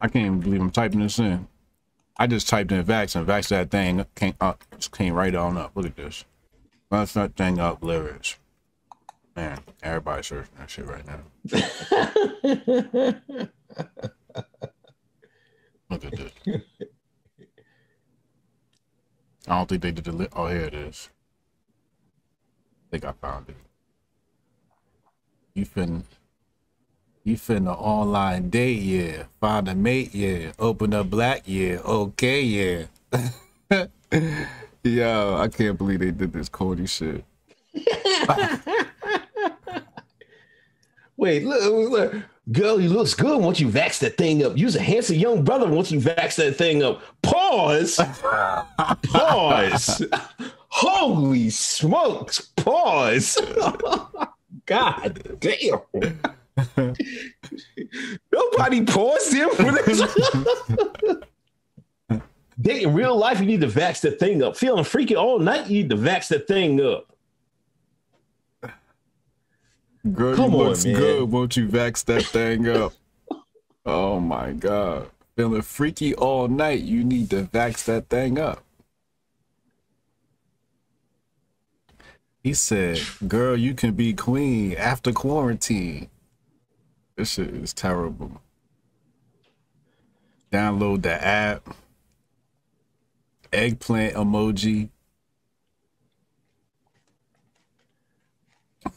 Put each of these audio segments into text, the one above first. I can't even believe I'm typing this in. I just typed in vax and vax that thing just came right on up. Look at this. Let's not thing up lyrics. Man, everybody's searching that shit right now. Look at this. I don't think they did the. Oh, here it is. I think I found it. You finna online date, yeah. Find a mate, yeah. Open up black, yeah. Okay, yeah. Yo, I can't believe they did this Cody shit. Wait, look. Girl, you looks good once you vax that thing up. You's a handsome young brother once you vax that thing up. Pause. Pause. Holy smokes. Pause. God damn. Nobody paused him for this. They, in real life, you need to vax that thing up. Feeling freaky all night, you need to vax that thing up. Girl, come you on, looks man. Good. Won't you vax that thing up? Oh my God. Feeling freaky all night, you need to vax that thing up. He said, girl, you can be queen after quarantine. This shit is terrible. Download the app. Eggplant emoji.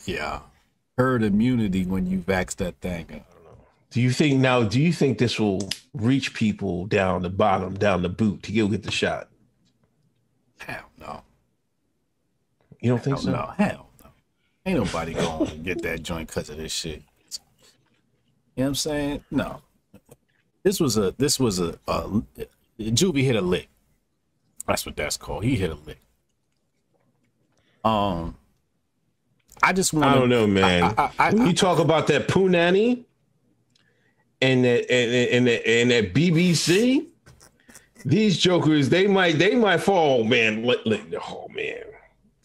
Yeah. Herd immunity when you vax that thing. I don't know. Do you think this will reach people down the bottom, down the boot to go get the shot? Hell no. You don't think so? No, hell no. Ain't nobody going to get that joint because of this shit. You know what I'm saying? No. This was a Juvie hit a lick. That's what that's called. He hit a lick. I don't know, man. You talk about that Punani and that BBC. These jokers, they might fall, man. Oh man.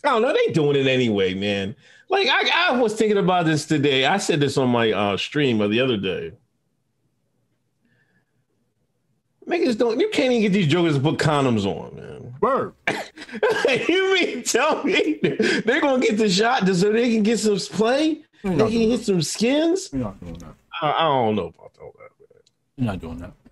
I don't know. They doing it anyway, man. Like I was thinking about this today. I said this on my stream the other day. You can't even get these jokers to put condoms on, man. Bird. You mean tell me they're gonna get the shot so they can get some play? They can hit some skins? You're not doing that. I don't know about all that, man. You're not doing that.